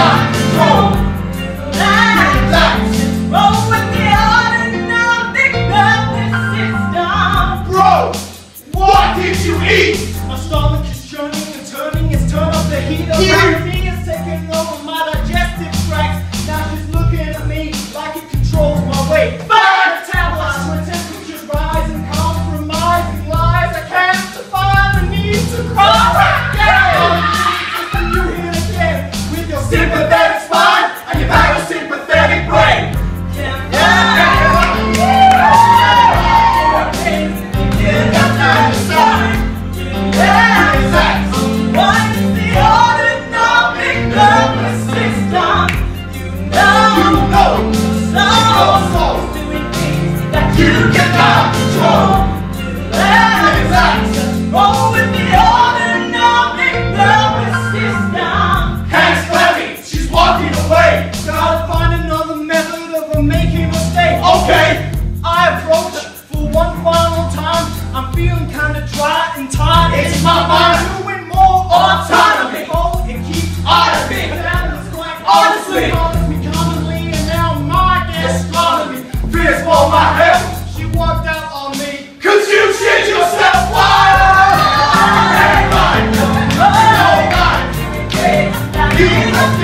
You